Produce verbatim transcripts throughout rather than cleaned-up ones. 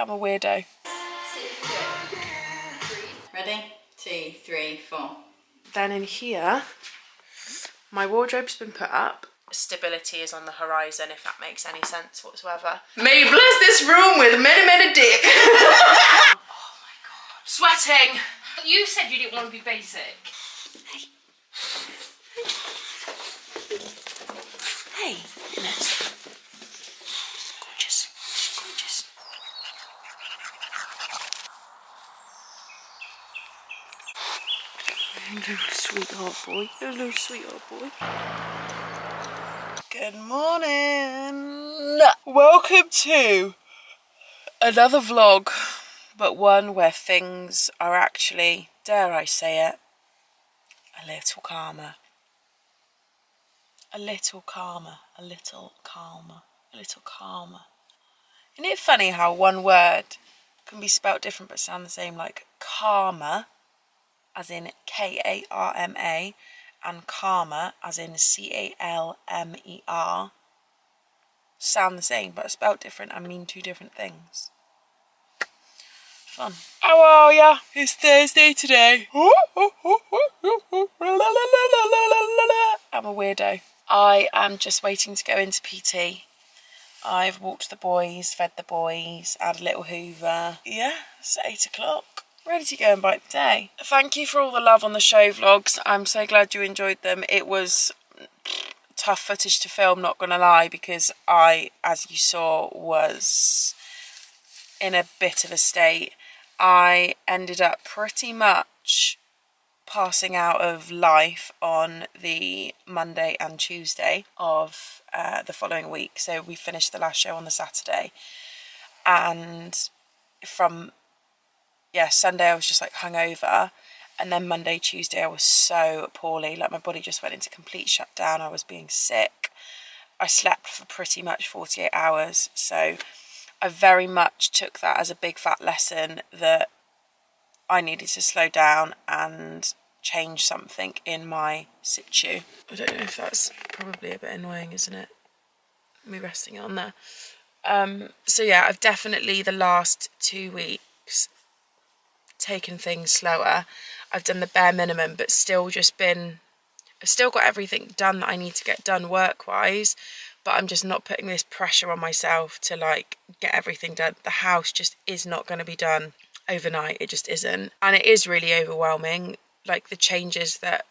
I'm a weirdo. Ready? Two, three, four. Then in here, my wardrobe's been put up. Stability is on the horizon, if that makes any sense whatsoever. May you bless this room with many, many dick. Oh my god. Sweating. You said you didn't want to be basic. Hey. Hey. Hey. Hello, sweetheart boy. Hello, sweetheart boy. Good morning. Welcome to another vlog, but one where things are actually, dare I say it, a little calmer. A little calmer. A little calmer. A little calmer. Isn't it funny how one word can be spelt different but sound the same, like karma, as in K A R M A, and karma, as in C A L M E R, sound the same, but spelled different and mean two different things. Fun. How are ya? It's Thursday today. I'm a weirdo. I am just waiting to go into P T. I've walked the boys, fed the boys, had a little hoover. Yeah, it's eight o'clock. Ready to go and bite the day. Thank you for all the love on the show vlogs. I'm so glad you enjoyed them. It was tough footage to film, not gonna lie, because I, as you saw, was in a bit of a state. I ended up pretty much passing out of life on the Monday and Tuesday of uh, the following week. So we finished the last show on the Saturday. And from... yeah, Sunday I was just like hungover, and then Monday, Tuesday I was so poorly, like my body just went into complete shutdown. I was being sick. I slept for pretty much forty-eight hours, so I very much took that as a big fat lesson that I needed to slow down and change something in my situ. I don't know if that's probably a bit annoying, isn't it? Me resting it on there. Um, so yeah, I've definitely the last two weeks taken things slower. I've done the bare minimum, but still just been, I've still got everything done that I need to get done work wise, but I'm just not putting this pressure on myself to like get everything done. The house just is not going to be done overnight. It just isn't. And it is really overwhelming, like the changes that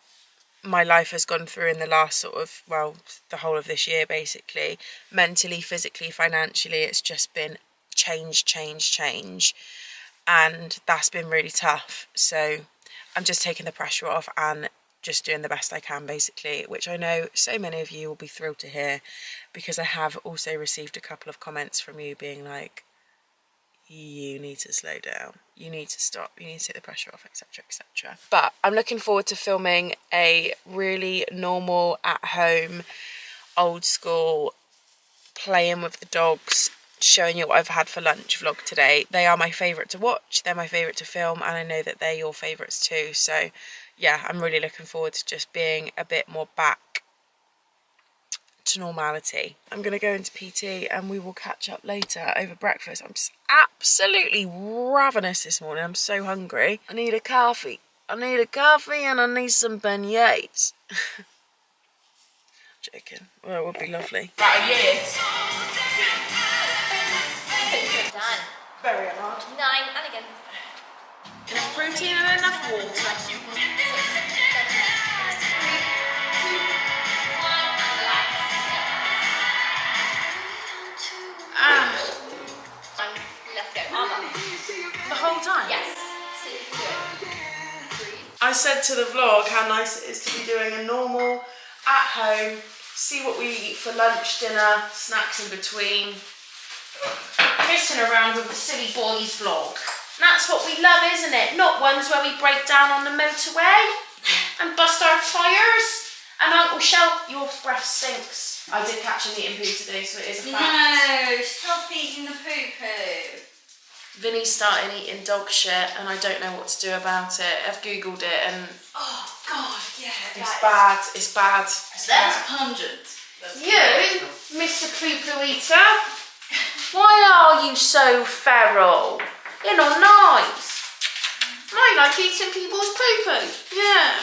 my life has gone through in the last sort of, well, the whole of this year basically, mentally, physically, financially. It's just been change, change, change. And that's been really tough. So I'm just taking the pressure off and just doing the best I can basically, which I know so many of you will be thrilled to hear, because I have also received a couple of comments from you being like, you need to slow down, you need to stop, you need to take the pressure off, etc, et cetera. But I'm looking forward to filming a really normal, at home, old school, playing with the dogs, showing you what I've had for lunch vlog today. They are my favourite to watch, they're my favourite to film, and I know that they're your favourites too. So yeah, I'm really looking forward to just being a bit more back to normality. I'm going to go into P T and we will catch up later over breakfast. I'm just absolutely ravenous this morning. I'm so hungry. I need a coffee. I need a coffee and I need some beignets. Joking. Well, it would be lovely. About a year. Done. Very hard. Nine, and again. Enough protein and enough water. Ah. Let's go. The whole time? Yes. I said to the vlog how nice it is to be doing a normal, at home, see what we eat for lunch, dinner, snacks in between. Pissing around with the silly boys vlog. And that's what we love, isn't it? Not ones where we break down on the motorway and bust our tyres. And Uncle Shell, your breath stinks. I did catch him eating poo today, so it is a fact. No, stop eating the poo poo. Vinny's starting eating dog shit, and I don't know what to do about it. I've googled it, and oh god, yeah, it's bad. Is... it's bad. It's bad. That's pungent. That's you, pungent. Mister Poo Poo Eater. Why are you so feral? You're not nice. I like eating people's poo-poo. Yeah.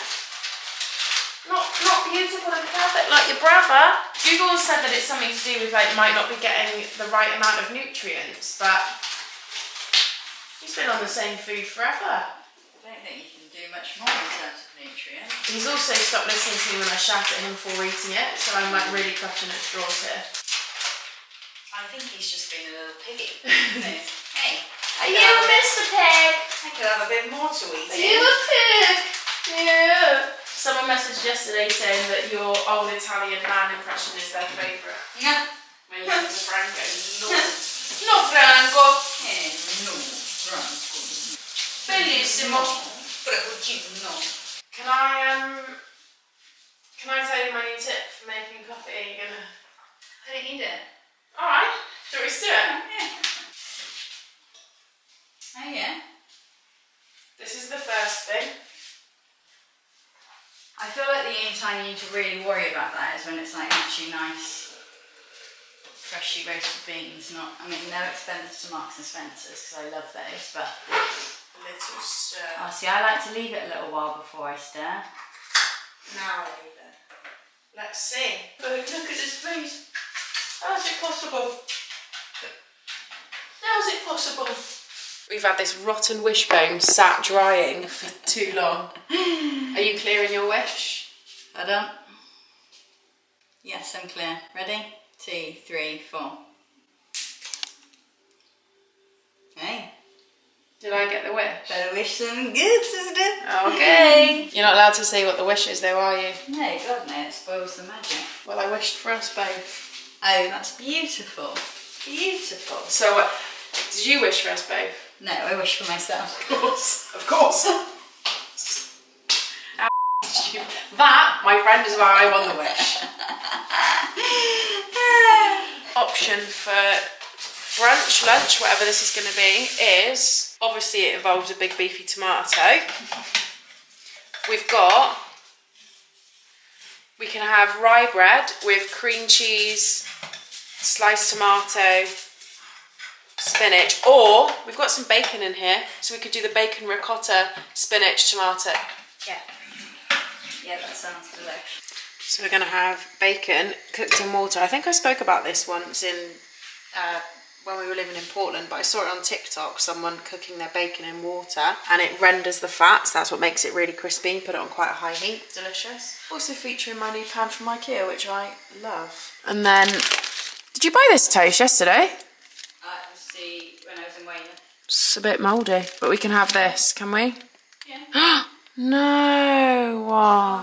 Not, not beautiful and perfect like your brother. Google said that it's something to do with like might not be getting the right amount of nutrients, but he's been on the same food forever. I don't think you can do much more in terms of nutrients. He's also stopped listening to me when I shout at him before eating it, so I'm like really clutching at straws here. I think he's just been a little piggy. Hey. Are you a Mister Pig? I could have a bit more to eat. Are you a pig? Yeah. Someone messaged yesterday saying that your old Italian man impression is their favourite. Yeah. Maybe it's Franco. No. No Franco. Eh, no Franco. Bellissimo. No. Can I um? Can I tell you my new tip for making coffee? You're gonna. I don't need it. All right. Do we do it? Yeah. Oh yeah. This is the first thing. I feel like the only time you need to really worry about that is when it's like actually nice, freshly roasted beans. Not, I mean, no expense to Marks and Spencer's because I love those, but a little stir. Oh, see, I like to leave it a little while before I stir. Now I leave it. Let's see. Oh, look at this face. How is it possible? How is it possible? We've had this rotten wishbone sat drying for too long. Are you clearing your wish? I don't. Yes, I'm clear. Ready? Two, three, four. Hey. Did I get the wish? Better wish than good, isn't it? Okay. You're not allowed to say what the wish is though, are you? No, God no, it spoils the magic. Well, I wished for us both. Oh, that's beautiful. Beautiful. So, uh, did you wish for us both? No, I wish for myself. Of course, of course. That, my friend, is why I won the wish. Option for brunch, lunch, whatever this is going to be, is obviously it involves a big beefy tomato. We've got, we can have rye bread with cream cheese, sliced tomato, spinach, or we've got some bacon in here, so we could do the bacon ricotta, spinach, tomato. Yeah, yeah, that sounds delicious. So we're going to have bacon cooked in water. I think I spoke about this once in uh, when we were living in Portland, but I saw it on TikTok, someone cooking their bacon in water, and it renders the fats, that's what makes it really crispy. Put it on quite a high heat, delicious. Also featuring my new pan from Ikea, which I love. And then, did you buy this toast yesterday? When I was in Wayne. It's a bit mouldy, but we can have this, can we? Yeah. No! Wow.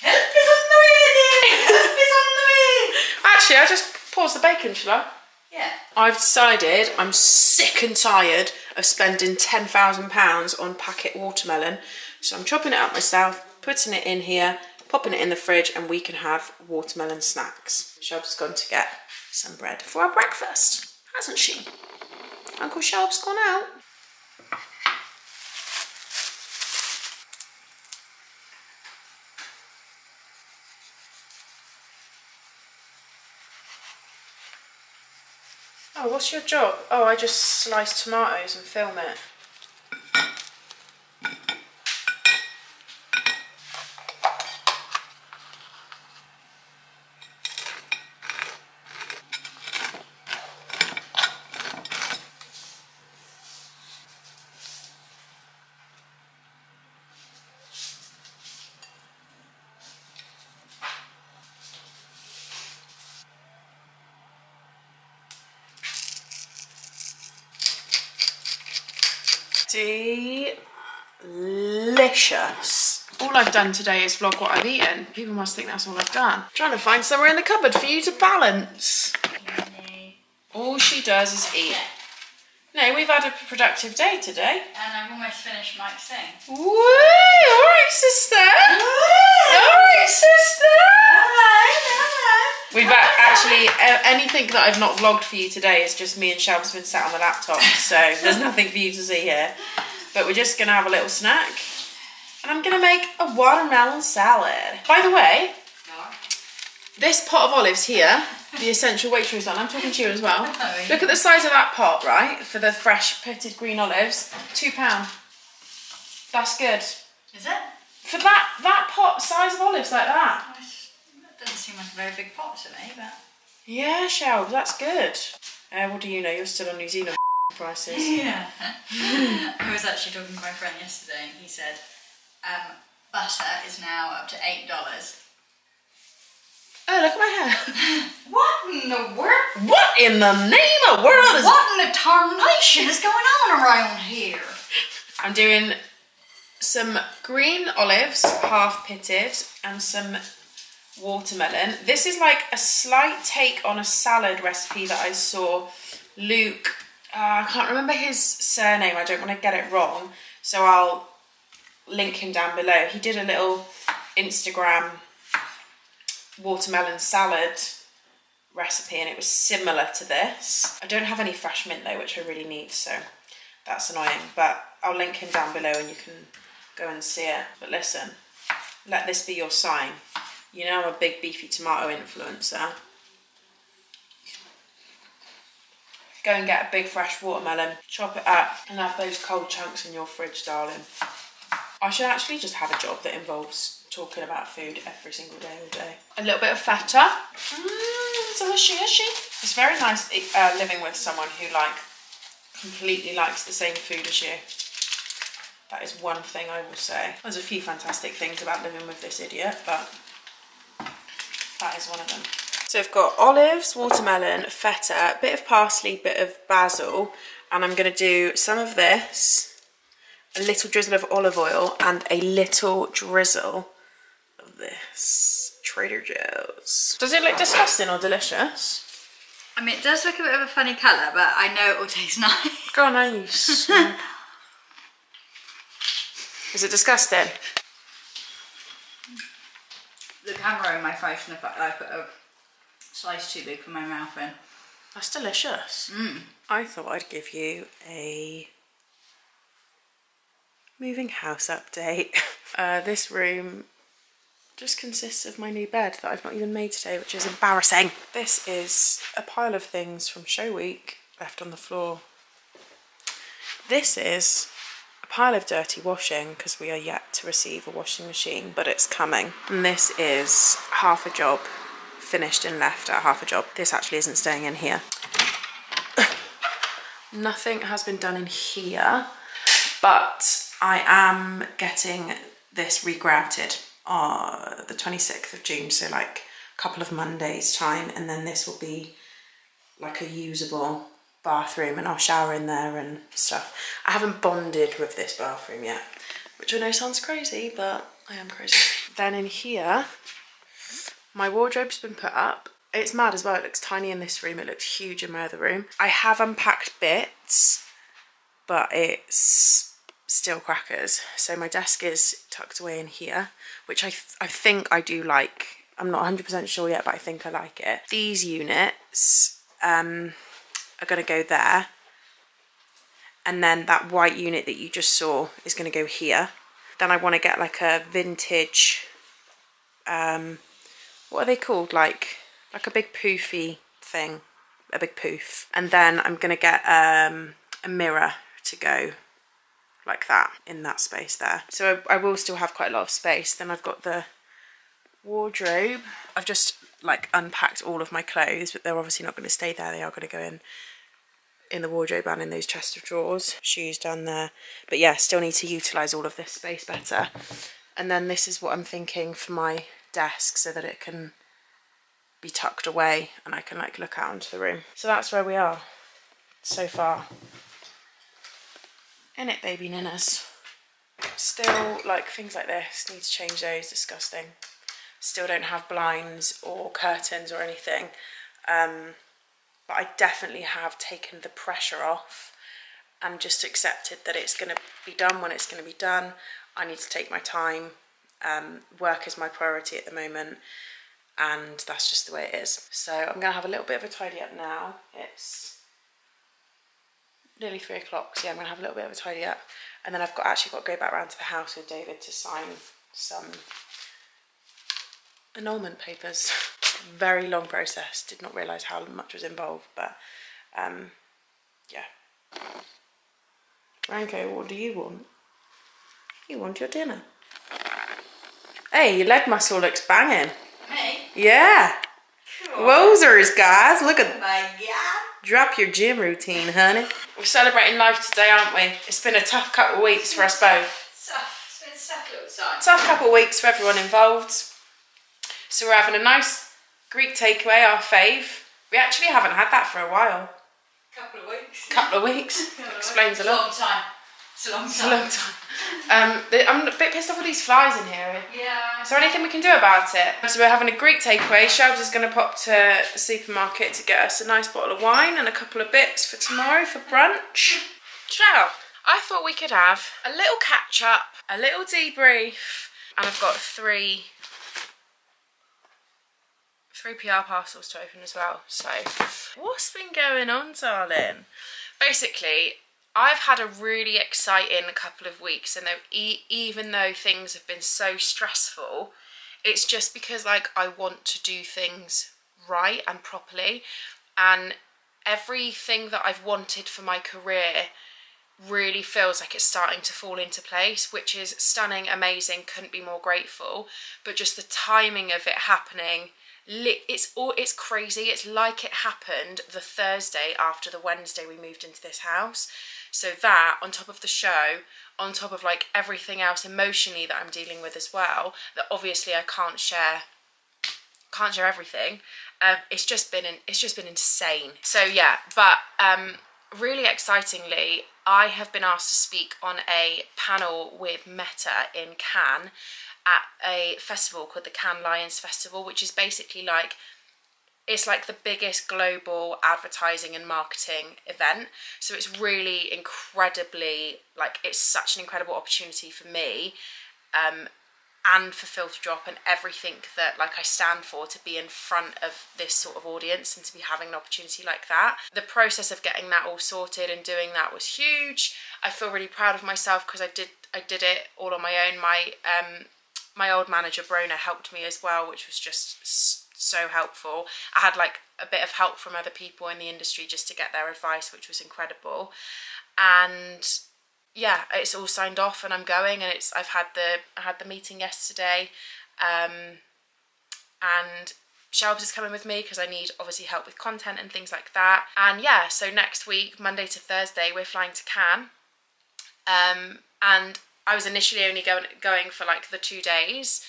Help is on the way, dear! Help is on the way! Actually, I'll just pause the bacon, shall I? Yeah. I've decided I'm sick and tired of spending ten thousand pounds on packet watermelon, so I'm chopping it up myself, putting it in here, popping it in the fridge, and we can have watermelon snacks. Shab's gone to get some bread for our breakfast. Hasn't she? Uncle Sharp's gone out. Oh, what's your job? Oh, I just slice tomatoes and film it. Delicious. All I've done today is vlog what I've eaten. People must think that's all I've done. I'm trying to find somewhere in the cupboard for you to balance. All she does is eat. No, we've had a productive day today. And I've almost finished Mike's thing. Woo! Alright, sister! Alright, sister! We've actually, anything that I've not vlogged for you today is just me and Shab's been sat on the laptop, so there's nothing for you to see here. But we're just going to have a little snack. And I'm going to make a watermelon salad. By the way, no. This pot of olives here the essential waitress on. I'm talking to you as well. Look at the size of that pot, right? For the fresh pitted green olives, two pound. That's good. Is it? For that that pot size of olives like that. That doesn't seem like a very big pot to me, but. Yeah, Shell, that's good. Uh, what do you know? You're still on New Zealand prices. Yeah. I was actually talking to my friend yesterday, and he said um, butter is now up to eight dollars. Oh, look at my hair. What in the world? What in the name of world is? What in the tarnation is going on around here? I'm doing some green olives, half pitted, and some watermelon. This is like a slight take on a salad recipe that I saw Luke, uh, I can't remember his surname, I don't want to get it wrong, so I'll link him down below. He did a little Instagram watermelon salad recipe and it was similar to this. I don't have any fresh mint though, which I really need, so that's annoying, but I'll link him down below and you can go and see it. But listen, let this be your sign. You know I'm a big beefy tomato influencer. Go and get a big fresh watermelon, chop it up and have those cold chunks in your fridge, darling. I should actually just have a job that involves talking about food every single day, all day. A little bit of feta. Mmm, it's delicious. It's very nice uh, living with someone who like completely likes the same food as you. That is one thing I will say. There's a few fantastic things about living with this idiot, but that is one of them. So I've got olives, watermelon, feta, a bit of parsley, bit of basil, and I'm going to do some of this, a little drizzle of olive oil, and a little drizzle of this Trader Joe's. Does it look disgusting or delicious? I mean, it does look a bit of a funny colour, but I know it will taste nice. God, nice. Is it disgusting? The camera in my face and the fact that I put a slice too big for my mouth in. That's delicious. Mm. I thought I'd give you a moving house update. Uh, this room just consists of my new bed that I've not even made today, which is embarrassing. This is a pile of things from show week left on the floor. This is a pile of dirty washing because we are yet to receive a washing machine, but it's coming. And this is half a job finished and left at half a job. This actually isn't staying in here. Nothing has been done in here, but I am getting this regrouted on uh, the twenty-sixth of June, so like a couple of Mondays time, and then this will be like a usable bathroom and I'll shower in there and stuff. I haven't bonded with this bathroom yet, which I know sounds crazy, but I am crazy. Then in here, my wardrobe's been put up. It's mad as well, it looks tiny in this room, it looks huge in my other room. I have unpacked bits, but it's still crackers. So my desk is tucked away in here, which I th I think I do like. I'm not one hundred percent sure yet, but I think I like it. These units um, are going to go there. And then that white unit that you just saw is going to go here. Then I want to get like a vintage, um, what are they called? Like, like a big poofy thing, a big poof. And then I'm going to get um, a mirror to go like that in that space there. So I, I will still have quite a lot of space. Then I've got the wardrobe. I've just like unpacked all of my clothes, but they're obviously not going to stay there. They are going to go in in the wardrobe and in those chest of drawers. Shoes down there. But yeah, still need to utilise all of this space better. And then this is what I'm thinking for my desk so that it can be tucked away and I can like look out into the room. So that's where we are so far. In it, baby ninas. Still, like, things like this, need to change those, disgusting. Still don't have blinds or curtains or anything. Um, but I definitely have taken the pressure off and just accepted that it's going to be done when it's going to be done. I need to take my time. Um, work is my priority at the moment. And that's just the way it is. So I'm going to have a little bit of a tidy up now. It's nearly three o'clock, so yeah, I'm gonna have a little bit of a tidy up, and then I've got actually got to go back round to the house with David to sign some annulment papers. very long process. Did not realise how much was involved, but um, yeah. Okay, what do you want? You want your dinner. Hey, your leg muscle looks banging. Me? Yeah. Cool. Wowzers, guys. Look at... Oh my God. Drop your gym routine, honey. We're celebrating life today, aren't we? It's been a tough couple of weeks for us both. Tough. It's been a tough little time. Tough couple of weeks for everyone involved. So we're having a nice Greek takeaway, our fave. We actually haven't had that for a while. Couple of weeks. Couple of weeks. Explains a lot. It's a long time. It's a long time. It's a long time. Um, I'm a bit pissed off with these flies in here. Yeah. Is there anything we can do about it? So we're having a Greek takeaway. Shelves is going to pop to the supermarket to get us a nice bottle of wine and a couple of bits for tomorrow for brunch. Ciao. I thought we could have a little catch up, a little debrief, and I've got three three P R parcels to open as well. So what's been going on, darling? Basically, I've had a really exciting couple of weeks, and though, even though things have been so stressful, it's just because like I want to do things right and properly, and everything that I've wanted for my career really feels like it's starting to fall into place, which is stunning, amazing, couldn't be more grateful. But just the timing of it happening, it's all it's crazy. It's like it happened the Thursday after the Wednesday we moved into this house. So that, on top of the show, on top of like everything else emotionally that I'm dealing with as well, that obviously I can't share can't share everything, um it's just been an, it's just been insane. So yeah, but um really excitingly, I have been asked to speak on a panel with Meta in Cannes at a festival called the Cannes Lions Festival, which is basically like, it's like the biggest global advertising and marketing event. So it's really incredibly, like it's such an incredible opportunity for me, um, and for FilterDrop and everything that like I stand for, to be in front of this sort of audience and to be having an opportunity like that. The process of getting that all sorted and doing that was huge. I feel really proud of myself because I did I did it all on my own. My um, my old manager Brona helped me as well, which was just so helpful. I had like a bit of help from other people in the industry just to get their advice, which was incredible. And yeah, it's all signed off and I'm going, and it's I've had the I had the meeting yesterday, um, and Shelves is coming with me because I need obviously help with content and things like that. And yeah, so next week, Monday to Thursday, we're flying to Cannes, um, and I was initially only going going for like the two days,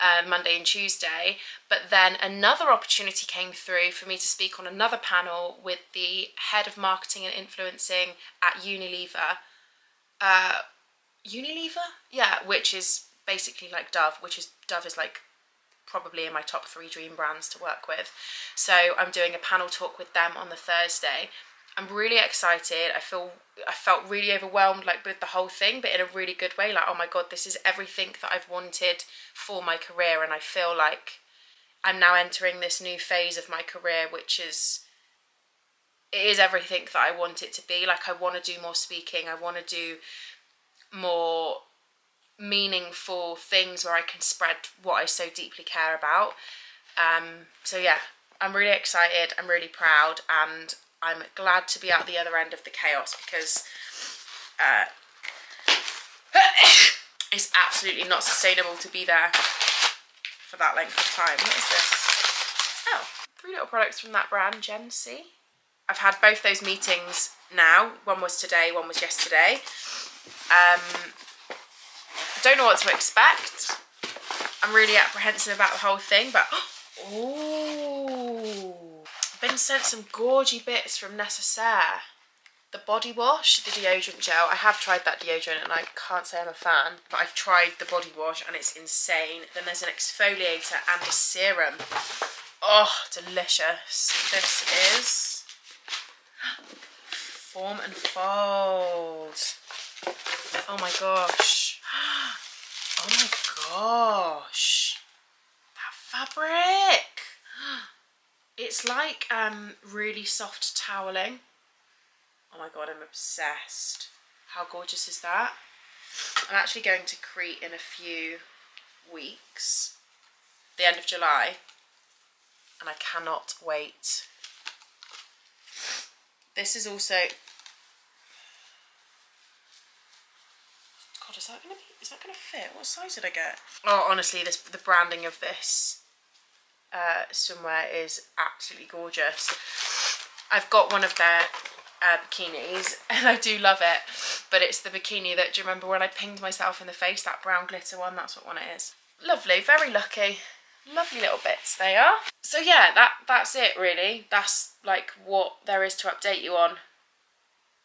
uh, Monday and Tuesday, but then another opportunity came through for me to speak on another panel with the head of marketing and influencing at Unilever. Uh, Unilever? Yeah, which is basically like Dove, which is, Dove is like probably in my top three dream brands to work with. So I'm doing a panel talk with them on the Thursday. I'm really excited. I feel, I felt really overwhelmed like with the whole thing, but in a really good way. Like, oh my God, this is everything that I've wanted for my career. And I feel like I'm now entering this new phase of my career, which is, it is everything that I want it to be. Like I want to do more speaking. I want to do more meaningful things where I can spread what I so deeply care about. Um, so yeah, I'm really excited. I'm really proud, and I'm glad to be out the other end of the chaos because uh, it's absolutely not sustainable to be there for that length of time. What is this? Oh, three little products from that brand, Gen C. I've had both those meetings now. One was today, one was yesterday. Um, I don't know what to expect. I'm really apprehensive about the whole thing, but oh, I've been sent some gorgy bits from Necessaire. The body wash, the deodorant gel. I have tried that deodorant and I can't say I'm a fan, but I've tried the body wash and it's insane. Then there's an exfoliator and a serum. Oh, delicious. This is Form and Fold. Oh my gosh. Oh my gosh. That fabric. It's like um really soft toweling. Oh my God, I'm obsessed. How gorgeous is that? I'm actually going to Crete in a few weeks, the end of July. and I cannot wait. This is also... God, is that going to be... Is that going to fit? What size did I get? Oh, honestly, this the branding of this uh, somewhere is absolutely gorgeous. I've got one of their uh, bikinis, and I do love it, but it's the bikini that, do you remember when I pinged myself in the face, that brown glitter one? That's what one it is. Lovely, very lucky. Lovely little bits they are. So yeah, that that's it really. That's like what there is to update you on.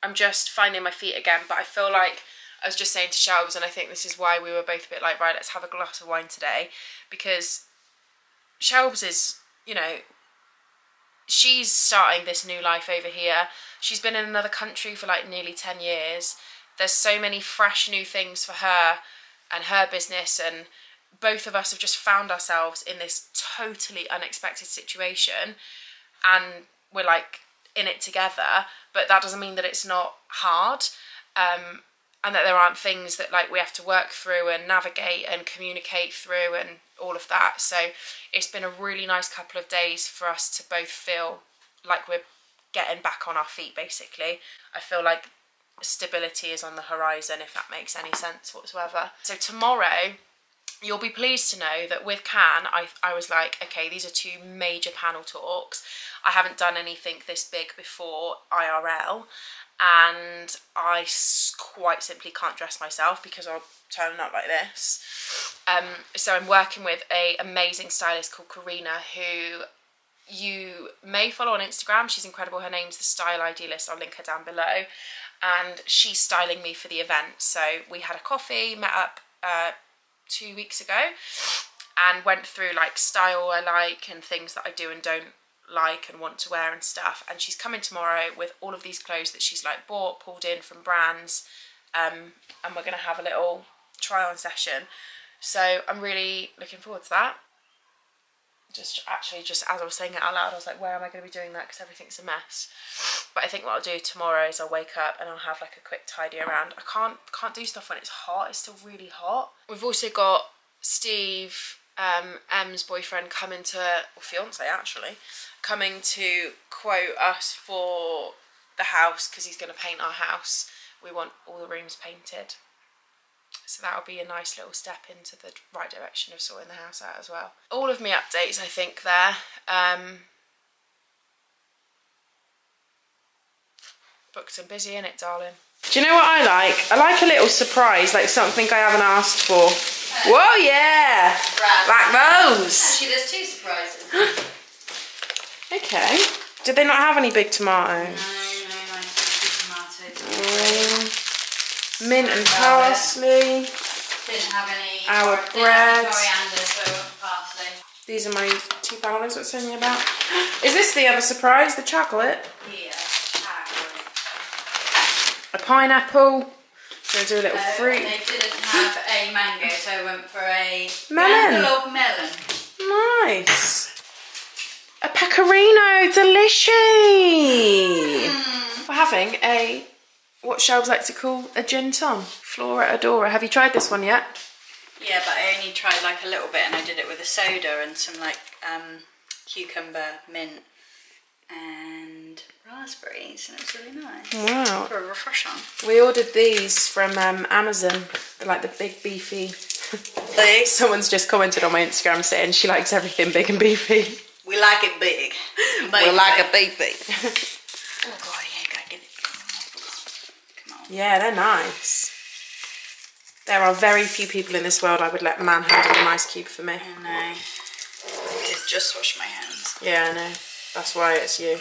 I'm just finding my feet again, but I feel like, I was just saying to Shelves, and I think this is why we were both a bit like, right, let's have a glass of wine today, because Shelves is, you know, she's starting this new life over here. She's been in another country for like nearly ten years. There's so many fresh new things for her and her business, and both of us have just found ourselves in this totally unexpected situation, and we're like in it together, but that doesn't mean that it's not hard, um, and that there aren't things that like we have to work through and navigate and communicate through and all of that. So it's been a really nice couple of days for us to both feel like we're getting back on our feet basically. I feel like stability is on the horizon, if that makes any sense whatsoever. So tomorrow, you'll be pleased to know that with Cannes, I, I was like, okay, these are two major panel talks. I haven't done anything this big before I R L, and I quite simply can't dress myself because I'll turn up like this. Um, so I'm working with an amazing stylist called Karina, who you may follow on Instagram. She's incredible. Her name's The Style Idealist. I'll link her down below. And she's styling me for the event. So we had a coffee, met up uh, two weeks ago, and went through like style I like and things that I do and don't like and want to wear and stuff. And she's coming tomorrow with all of these clothes that she's like bought, pulled in from brands, um, and we're gonna have a little try on session. So I'm really looking forward to that. Just actually, just as I was saying it out loud, I was like, where am I gonna be doing that? Because everything's a mess. But I think what I'll do tomorrow is I'll wake up and I'll have like a quick tidy around. I can't can't do stuff when it's hot. It's still really hot. We've also got Steve, um, Em's boyfriend, coming to, or fiance actually, coming to quote us for the house, because he's going to paint our house. We want all the rooms painted. So that'll be a nice little step into the right direction of sorting the house out as well. All of my updates, I think, there. Um, Booked and busy, innit, darling? Do you know what I like? I like a little surprise, like something I haven't asked for. Uh, Whoa, yeah! Brand. Like those! Actually, there's two surprises. Okay. Did they not have any big tomatoes? No, no, no, big tomatoes. Um, mint and parsley. Didn't have any. Our bread. Parsley. These are my two dollars. What's in about? Is this the other surprise? The chocolate? Yeah. A pineapple. Gonna do a little uh, fruit. They didn't have a mango, so I went for a melon. melon. Nice. A pecorino, delish. Mm. We're having a, what Shelves like to call a gin tom. Flora Adora. Have you tried this one yet? Yeah, but I only tried like a little bit, and I did it with a soda and some like um, cucumber, mint, and raspberries, and it's really nice. Wow. For a refresher. We ordered these from um, Amazon. They're like the big beefy. Someone's just commented on my Instagram saying she likes everything big and beefy. We like it big. Beefy. We like it beefy. Oh god, yeah, gotta get it. Come on. Yeah, they're nice. There are very few people in this world I would let the man handle an ice cube for me. I know. I could just wash my hands. Yeah, I know. That's why it's you.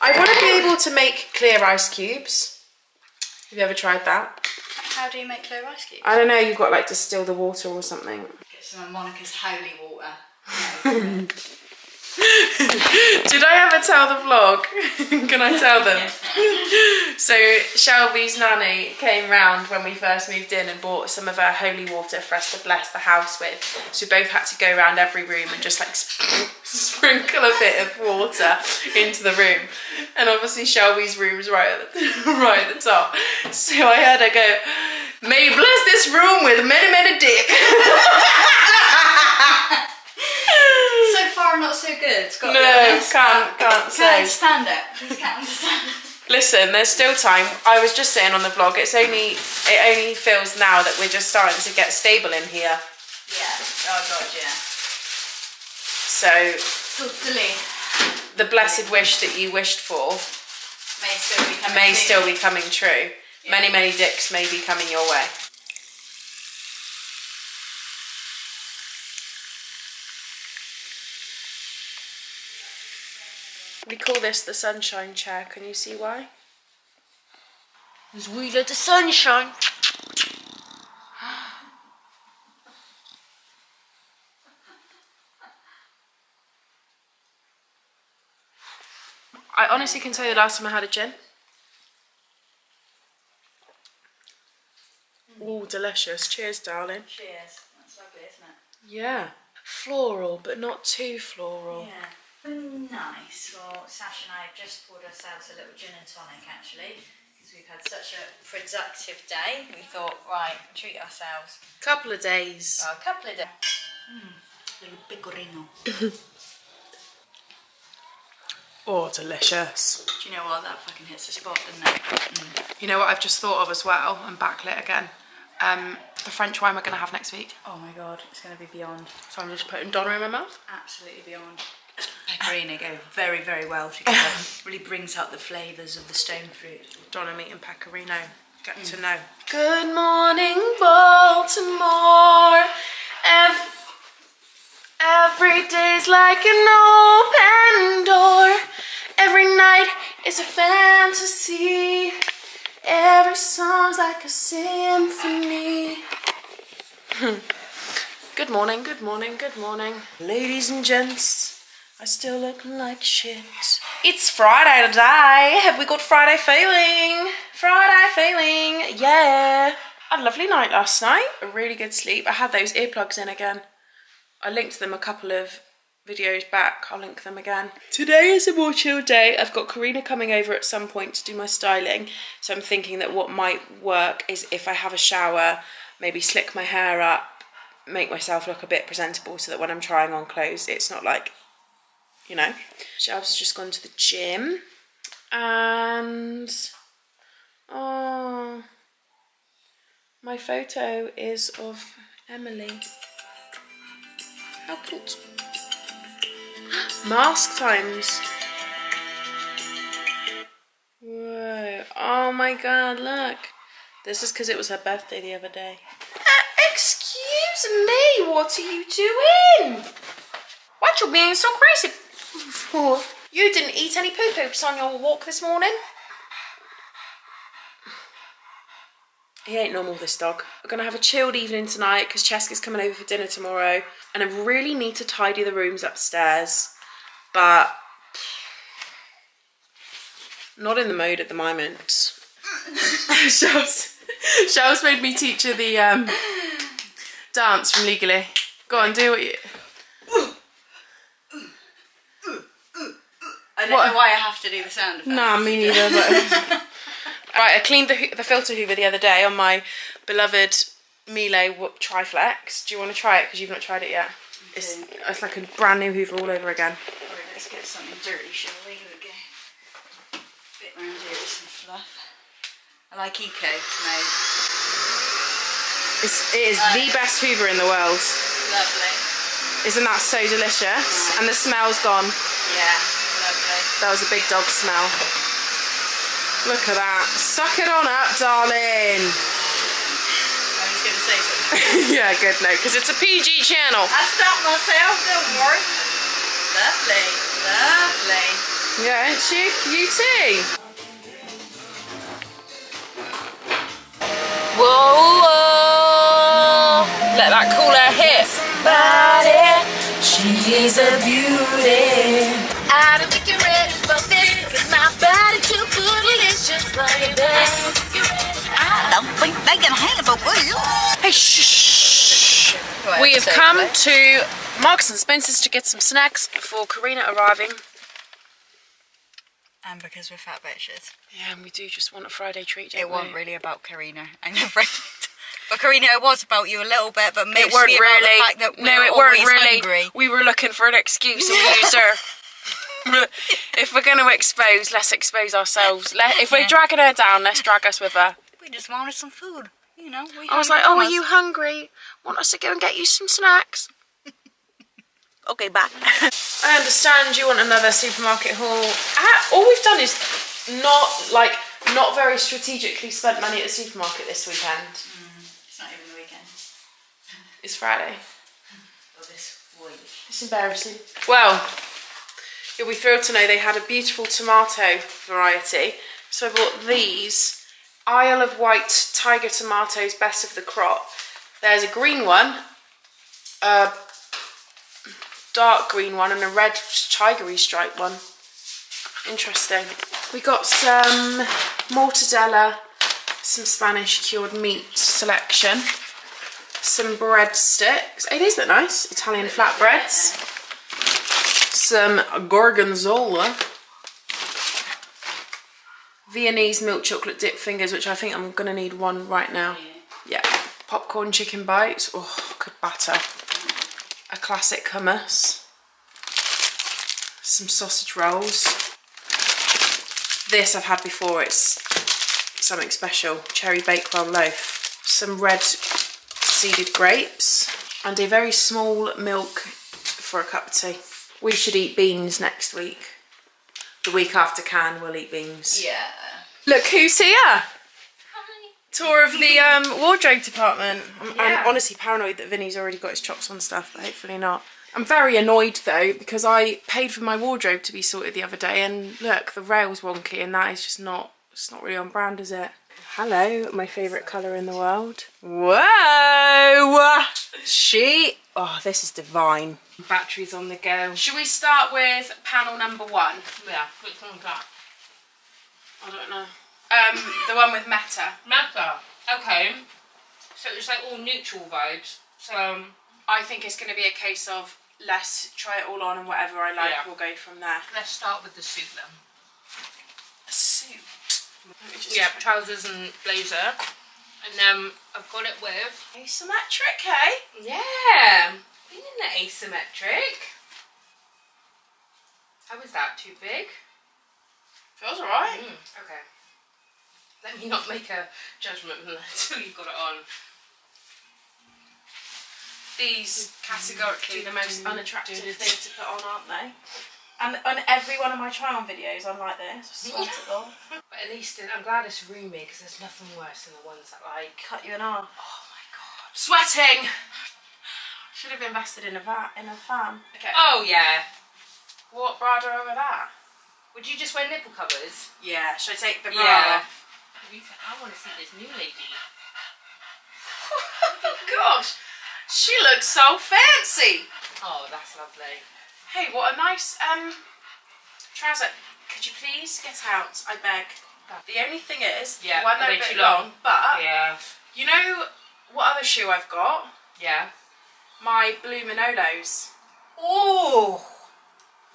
I want to be able to make clear ice cubes. Have you ever tried that? How do you make clear ice cubes? I don't know, you've got like distill the water or something. Get some of Monica's holy water. Did I ever tell the vlog? Can I tell them? So Shelby's nanny came round when we first moved in and bought some of her holy water for us to bless the house with. So we both had to go around every room and just like sprinkle a bit of water into the room. And obviously Shelby's room's right at the, right at the top. So I heard her go, "May you bless this room with many, many dick." So far far not so good. It's got no, can't, can't, can't say. Can't stand it. Just can't understand it. Listen, there's still time. I was just saying on the vlog, it's only, it only feels now that we're just starting to get stable in here. Yeah, oh God, yeah. So, totally. The blessed wish that you wished for may still be coming, may true. Still be coming true. Yeah. Many, many dicks may be coming your way. We call this the sunshine chair. Can you see why? Because we love the sunshine. I honestly can tell you the last time I had a gin. Oh, delicious. Cheers, darling. Cheers. That's lovely, isn't it? Yeah. Floral, but not too floral. Yeah. Nice. Well, Sash and I have just poured ourselves a little gin and tonic actually, because we've had such a productive day. We thought, right, treat ourselves. Couple of days. Oh, a couple of days. Mm, little pecorino. Oh, delicious. Do you know what? That fucking hits the spot, doesn't it? Mm. You know what I've just thought of as well? I'm backlit again. Um, the French wine we're going to have next week. Oh my God, it's going to be beyond. So I'm just putting Donna in my mouth? Absolutely beyond. Pecorino go very, very well together. Really brings out the flavours of the stone fruit. Donna meat and pecorino. Get mm. to know. Good morning, Baltimore. Every, every day's like an open door. Every night is a fantasy. Every song's like a symphony. Good morning, good morning, good morning. Ladies and gents. I still look like shit. It's Friday today. Have we got Friday feeling? Friday feeling, yeah. Had a lovely night last night. A really good sleep. I had those earplugs in again. I linked them a couple of videos back. I'll link them again. Today is a more chilled day. I've got Karina coming over at some point to do my styling. So I'm thinking that what might work is if I have a shower, maybe slick my hair up, make myself look a bit presentable so that when I'm trying on clothes, it's not like, you know. Shelves just gone to the gym and oh, my photo is of Emily. How cute. Mask times. Whoa. Oh my God, look. This is because it was her birthday the other day. Uh, excuse me, what are you doing? What, you're being so crazy? You didn't eat any poo poops on your walk this morning? He ain't normal, this dog. We're gonna have a chilled evening tonight because Cheska's coming over for dinner tomorrow and I really need to tidy the rooms upstairs, but not in the mood at the moment. Shells, Shells made me teach her the um, dance from Legally. Go on, do what you... I don't what? know why I have to do the sound effects. Nah, me neither. But... Right, I cleaned the, the filter hoover the other day on my beloved Miele Triflex. Do you want to try it? Because you've not tried it yet. Okay. It's, it's like a brand new hoover all over again. All right, let's get something dirty, shall we? Here we go. A bit round here with some fluff. I like Eco. No. It's, it is uh, the best hoover in the world. Lovely. Isn't that so delicious? Yeah. And the smell's gone. Yeah. That was a big dog smell. Look at that. Suck it on up, darling. I was going to say something. Yeah, good, no, because it's a P G channel. I stopped myself, don't worry. Lovely, lovely. Yeah, ain't you? You too. Whoa, whoa. Let that cooler hit. Somebody, she's a beauty. I don't think you're ready for this, cause my body too delicious for you, I don't think they can handle you. Hey, shh. We have come to Marks and Spencer's to get some snacks before Karina arriving. And because we're fat bitches. Yeah, and we do just want a Friday treat, don't we? It wasn't really about Karina and your friend. But Karina, it was about you a little bit, but mostly it weren't about really. the fact that we no, were it weren't really. hungry. We were looking for an excuse and we used her. If we're going to expose, let's expose ourselves. Let, if we're yeah. dragging her down, let's drag us with her. We just wanted some food, you know. We I was like, oh, us. are you hungry? Want us to go and get you some snacks? Okay, back. I understand you want another supermarket haul. All we've done is not, like, not very strategically spent money at the supermarket this weekend. Mm, it's not even the weekend. It's Friday. Well, this week. It's embarrassing. Well, you'll be thrilled to know they had a beautiful tomato variety. So I bought these Isle of Wight Tiger tomatoes, best of the crop. There's a green one, a dark green one, and a red tigery stripe one. Interesting. We got some mortadella, some Spanish cured meat selection, some breadsticks. It is a bit nice, Italian flatbreads. Some gorgonzola, Viennese milk chocolate dip fingers, which I think I'm gonna need one right now. Yeah, popcorn chicken bites. Oh, good batter. A classic hummus. Some sausage rolls. This I've had before. It's something special. Cherry Bakewell loaf. Some red seeded grapes, and a very small milk for a cup of tea. We should eat beans next week. The week after Cannes, we'll eat beans. Yeah. Look who's here! Hi. Tour of the um, wardrobe department. I'm, yeah. I'm honestly paranoid that Vinny's already got his chops on stuff, but hopefully not. I'm very annoyed though, because I paid for my wardrobe to be sorted the other day, and look, the rail's wonky, and that is just not, it's not really on brand, is it? Hello, my favourite colour in the world. Whoa! She... Oh, this is divine. Batteries on the go. Should we start with panel number one? Yeah, which one's that? I don't know. Um, the one with Meta. Meta? Okay. So it's like all neutral vibes. So... I think it's going to be a case of let's try it all on and whatever I like, yeah. we'll go from there. Let's start with the suit then. A suit? Yeah, try. trousers and blazer. And then I've got it with... Asymmetric, hey? Yeah. Been in the asymmetric. How is that? Too big? Feels alright. Mm, okay. Let me not make a judgement until you've got it on. These categorically the most unattractive things to put on, aren't they? And on every one of my try-on videos, I'm like this. Yeah. But at least I'm glad it's roomy, because there's nothing worse than the ones that like cut you in half. Oh my god, sweating! Should have invested in a va in a fan. Okay. Oh yeah. What bra do I wear with that? Would you just wear nipple covers? Yeah. Should I take the bra yeah. off? I want to see this new lady. Oh gosh. She looks so fancy. Oh, that's lovely. Hey, what a nice um trouser. Could you please get out? I beg. The only thing is, yeah, one they're a bit too long, long, but yeah. you know what other shoe I've got? Yeah. My blue Manolos. Oh.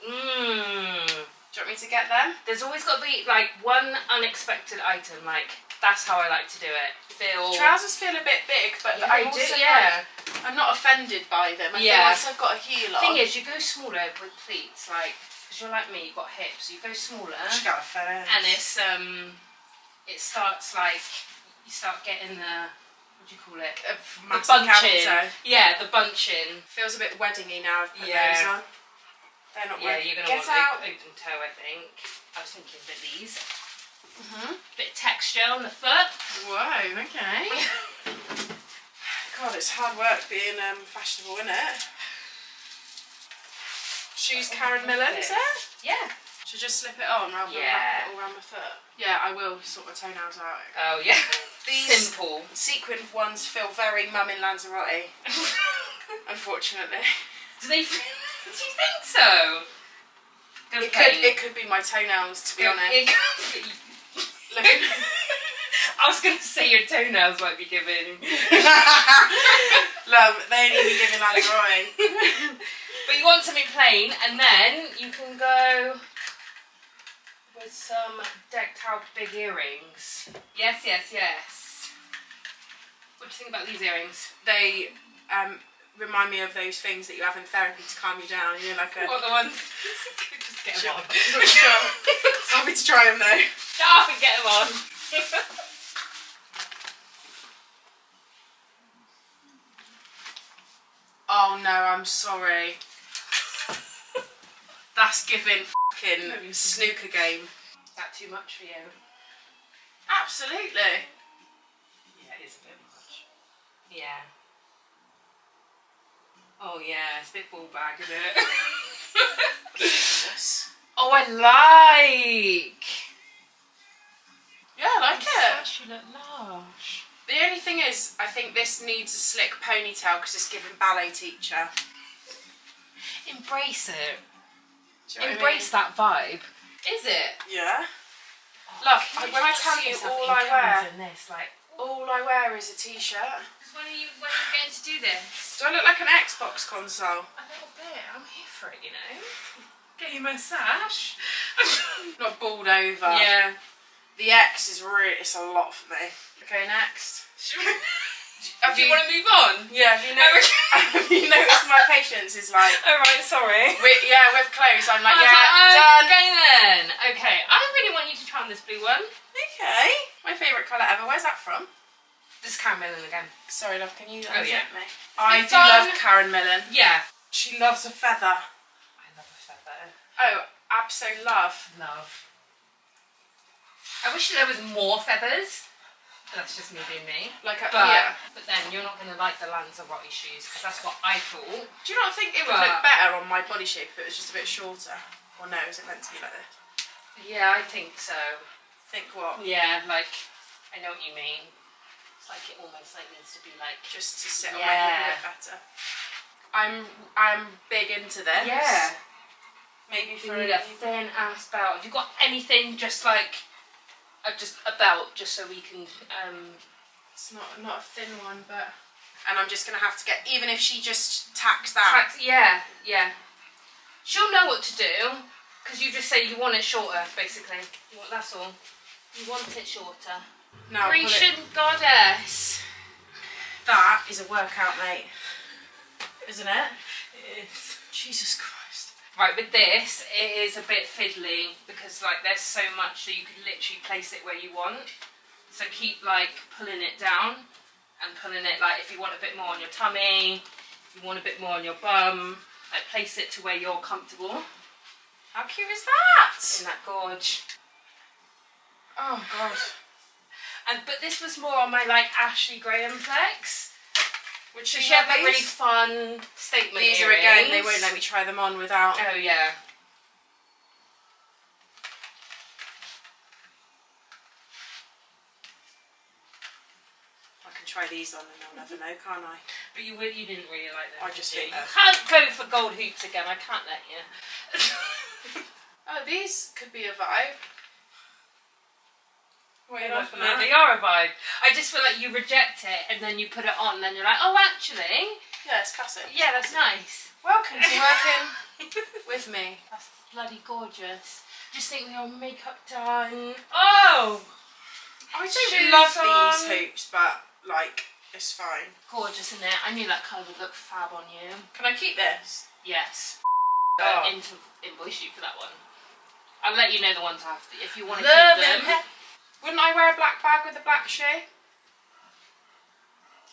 Mmm. Do you want me to get them? There's always got to be like one unexpected item, like. That's how I like to do it. Feel... Trousers feel a bit big, but yeah, I'm also do, yeah. like, I'm not offended by them. I yeah. feel like I've got a heel on. The thing is, you go smaller with pleats, like, because you're like me, you've got hips, you go smaller. She's got a fence. And it's, um, it starts like, you start getting the, what do you call it? A the bunching. Counter. Yeah, the bunching. Feels a bit weddingy now. I've put yeah. those on. They're not yeah, wedding. You're going to want out. Open toe, I think. I was thinking that these. Mm-hmm. Bit of texture on the foot. Whoa, okay. God, it's hard work being um, fashionable, isn't it? Shoes Karen Millen, is it? Yeah. Should just slip it on rather than wrap it all around my foot. Yeah, I will sort my toenails out. Oh, yeah. These simple sequined ones feel very mum in Lanzarote, unfortunately. Do they feel, do you think so? Don't it could, it could be my toenails, to be it, honest. It could be. I was going to say your toenails might be giving. Love, they only be giving like drawing. But you want something plain, and then you can go with some decked out big earrings. Yes, yes, yes. Would what do you think about these earrings? They um, remind me of those things that you have in therapy to calm you down. You know, like a... What are the ones? Just get them on. Not sure. Happy to try them though. Shut up and get them on. Oh no, I'm sorry. That's giving fucking snooker game. Is that too much for you? Absolutely. Yeah, it is a bit much. Yeah. Oh yeah, it's a bit ball bag, isn't it? Yes. Oh, I like. Yeah, I like I'm it. Such a large. The only thing is, I think this needs a slick ponytail because it's giving ballet teacher. Embrace it. Do you know Embrace what I mean? That vibe. Is it? Yeah. Oh, love, when I tell you all I wear, in this, like, all I wear is a t-shirt. When are you when are you going to do this? Do I look like an Xbox console? A little bit. I'm here for it, you know. Get your moustache. Not balled over. Yeah. The X is really, it's a lot for me. Okay, next. Have you, you want to move on? Yeah, have you, noticed, have you noticed my patience is like... Oh right, sorry. With, yeah, with clothes, I'm like, yeah, like, done. Okay then. Okay, I really want you to try on this blue one. Okay. My favourite colour ever. Where's that from? This is Karen Millen again. Sorry love, can you oh, yeah. me? I do fun. love Karen Millen. Yeah. She loves a feather. I love a feather. Oh, absolute love. Love. I wish there was more feathers. That's just me being me. Like, a, but, yeah. But then you're not going to like the Lanzarote shoes because that's what I thought. Do you not think it would but, look better on my body shape if it was just a bit shorter? Or no, is it meant to be like this? Yeah, I think so. Think what? Yeah, like, I know what you mean. It's like it almost like needs to be like... Just to sit yeah. on my head a bit better. I'm, I'm big into this. Yeah. Maybe for you need a thin ass belt. Have you got anything just like... Uh, just a belt, just so we can. Um... It's not not a thin one, but. And I'm just gonna have to get, even if she just tacks that. Tacks, yeah, yeah. She'll know what to do, because you just say you want it shorter, basically. You want, that's all. You want it shorter. No. Grecian it... goddess. That is a workout, mate. Isn't it? It is. Jesus Christ. Right, with this, it is a bit fiddly because like there's so much that you can literally place it where you want. So keep like pulling it down and pulling it like if you want a bit more on your tummy, if you want a bit more on your bum, like place it to where you're comfortable. How cute is that? In that gorge. Oh god. And but this was more on my like Ashley Graham flex. Which she had that really fun statement. These earrings. Are again, they won't let me try them on without. Oh yeah. I can try these on and I'll never know, can't I? But you you didn't really like them. I just think you can't go for gold hoops again. I can't let you. Oh, these could be a vibe. Wait, oh, no, they are a vibe. I just feel like you reject it and then you put it on and then you're like, oh, actually. Yeah, it's classic. Yeah, that's nice. Welcome to working with me. That's bloody gorgeous. Just think we all makeup done. Oh! I don't love on. these hoops, but, like, it's fine. Gorgeous, isn't it? I knew that colour would look fab on you. Can I keep this? Yes. Oh. I'll invoice you for that one. I'll let you know the ones after, if you want to keep them. Wouldn't I wear a black bag with a black shoe?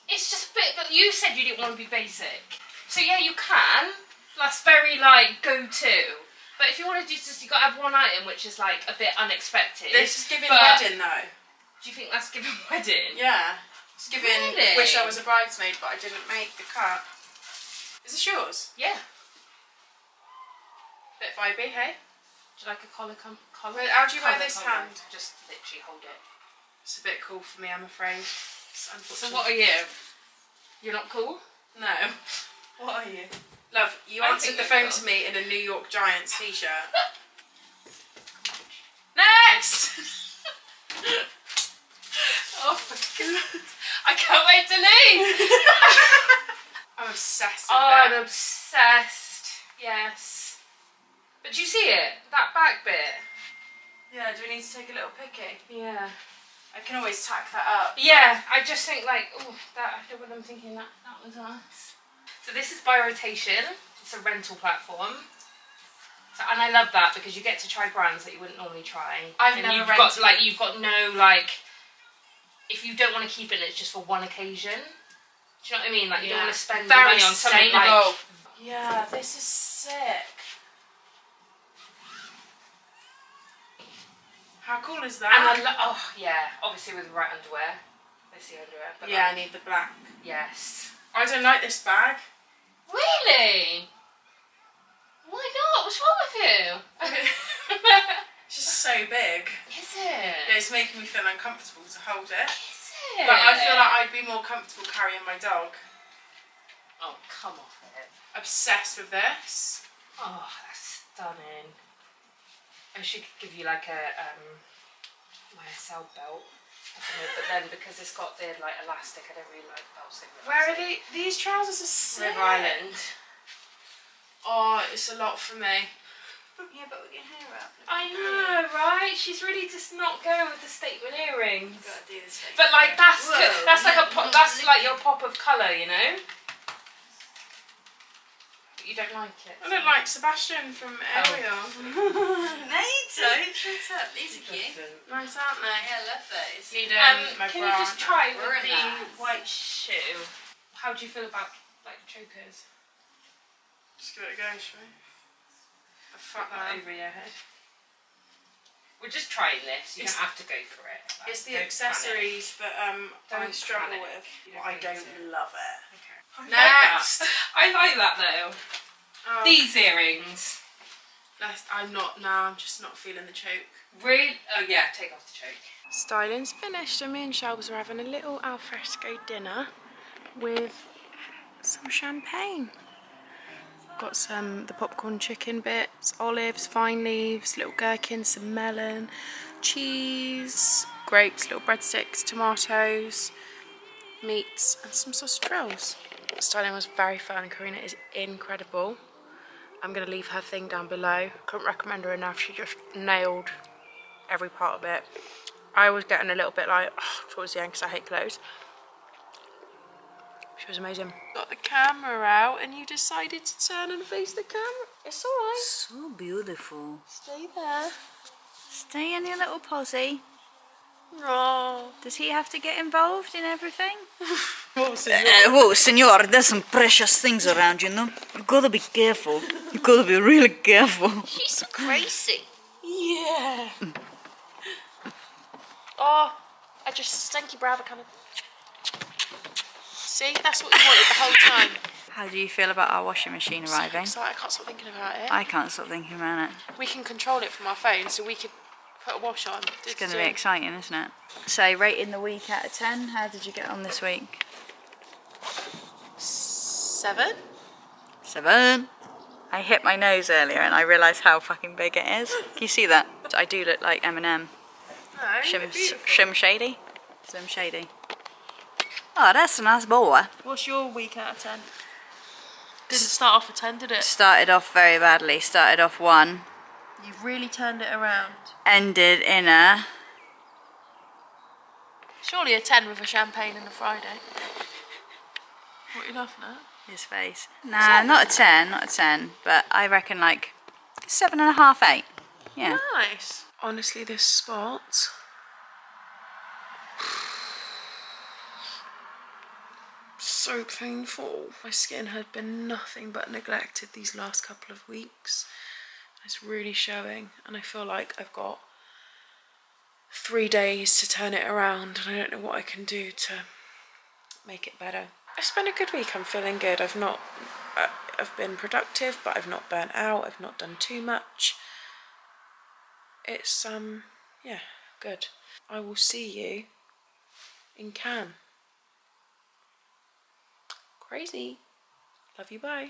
It's just a bit, but you said you didn't want to be basic. So yeah, you can. That's very like go-to. But if you want to do this, you've got to have one item which is like a bit unexpected. This is giving wedding though. Do you think that's giving wedding? Yeah. It's giving, really? Wish I was a bridesmaid but I didn't make the cut. Is this yours? Yeah. Bit vibey, hey? Do you like a collar? Com collar? Wait, how do you collar, wear this collar? hand? Just literally hold it. It's a bit cool for me, I'm afraid. So what are you? You're not cool? No. What are you? Love, you I answered the phone cool. to me in a New York Giants t-shirt. Next! Oh my god. I can't wait to leave! I'm obsessed with oh, it. I'm obsessed. Yes. But do you see it? That back bit? Yeah, do we need to take a little picky? Yeah. I can always tack that up. Yeah, I just think like, oh, that, I don't know what I'm thinking, that, that was nice. So this is By Rotation. It's a rental platform. So, and I love that because you get to try brands that you wouldn't normally try. I've and never you've rented. Got, like, you've got no, like, if you don't want to keep it, it's just for one occasion. Do you know what I mean? Like, you yeah. don't want to spend Very money on something like... Yeah, this is sick. How cool is that? And I oh, yeah, obviously with the right underwear. This is the underwear. But yeah, like, I need the black. Yes. I don't like this bag. Really? Why not? What's wrong with you? It's just so big. Is it? Yeah, it's making me feel uncomfortable to hold it. Is it? But I feel like I'd be more comfortable carrying my dog. Oh, come off it. Obsessed with this. Oh, that's stunning. I should give you like a um, Y S L belt. But then because it's got the like elastic, I don't really like belts. Where are they? These trousers are sick. River Island. Oh, it's a lot for me. Yeah, but with your hair up. I know, right? She's really just not going with the statement earrings. You've got to do the statement. But like that's good. That's like a pop, that's like your pop of colour, you know. But you don't like it. I don't so. like Sebastian from Ariel. Oh. They don't dress up. These are cute. Nice, aren't they? Yeah, I love those. Need, um, my can bra you just try with the that. white shoe? How do you feel about like chokers? Just give it a go, shall we? I fuck that over your head. We're just trying this. You it's, don't have to go for it. Like, it's the accessories panic. that um don't I struggle panic. with. I don't to. love it. Okay. I Next, like I like that though. Um, These earrings. I'm not now. I'm just not feeling the choke. Really? Oh yeah, take off the choke. Styling's finished, and me and Shelbs were having a little alfresco dinner with some champagne. Got some the popcorn chicken bits, olives, vine leaves, little gherkins, some melon, cheese, grapes, little breadsticks, tomatoes, meats, and some sausage rolls. Styling was very fun. Karina is incredible. I'm gonna leave her thing down below. Couldn't recommend her enough. She just nailed every part of it. I was getting a little bit like oh, towards the end because I hate clothes. She was amazing. Got the camera out and you decided to turn and face the camera. It's all right. So beautiful. Stay there. Stay in your little posse. Oh. Does he have to get involved in everything? Oh, senor. Uh, whoa, senor, there's some precious things around, you know? You've got to be careful. You've got to be really careful. She's crazy. Yeah. Oh, I just stinky brava coming. See, that's what we wanted the whole time. How do you feel about our washing machine arriving? I'm so excited. I can't stop thinking about it. I can't stop thinking about it. We can control it from our phone, so we could put a wash on. It's going to be exciting, isn't it? So, rating the week out of ten, how did you get on this week? Seven. Seven. I hit my nose earlier and I realised how fucking big it is. Can you see that? I do look like Eminem. No, Shim, Shim Shady. Slim Shady. Oh, that's a nice boy. What's your week out of ten? Didn't start off at ten, did it? Started off very badly. Started off one. You've really turned it around. Ended in a... Surely a ten with a champagne and a Friday. What are you laughing at? His face. Nah, not a ten, not a ten. But I reckon like seven and a half, eight. Yeah. Nice. Honestly, this spot... so painful. My skin had been nothing but neglected these last couple of weeks. It's really showing and I feel like I've got three days to turn it around and I don't know what I can do to make it better. It's been a good week. I'm feeling good. I've not I've been productive, but I've not burnt out. I've not done too much. It's um yeah, good. I will see you in Cannes. Crazy. Love you, bye.